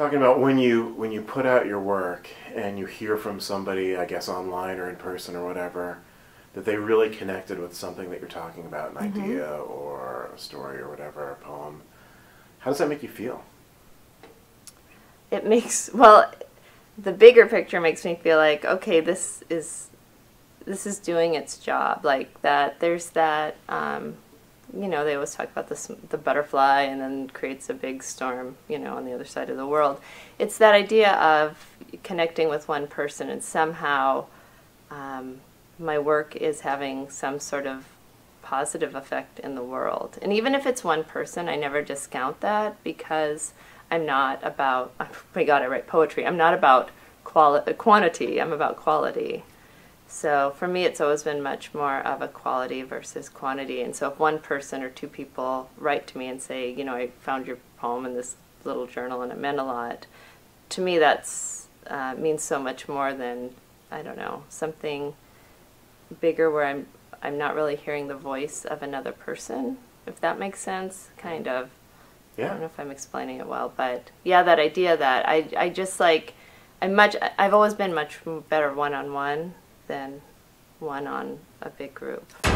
talking about when you put out your work and you hear from somebody, I guess online or in person or whatever, that they really connected with something that you're talking about, an idea or a story or whatever, a poem. How does that make you feel? It makes, well, the bigger picture makes me feel like, okay, this is doing its job. Like that, there's that, you know, they always talk about the butterfly and then creates a big storm, you know, on the other side of the world. It's that idea of connecting with one person, and somehow my work is having some sort of positive effect in the world. And even if it's one person, I never discount that, because I'm not about, oh my God, I write poetry. I'm not about quantity, I'm about quality. So for me, it's always been much more of a quality versus quantity. And so if one person or two people write to me and say, you know, I found your poem in this little journal and it meant a lot, to me that's means so much more than, I don't know, something bigger where I'm not really hearing the voice of another person, if that makes sense, kind of. Yeah. I don't know if I'm explaining it well, but yeah, that idea that I just like, I've always been much better one-on-one than one on a big group.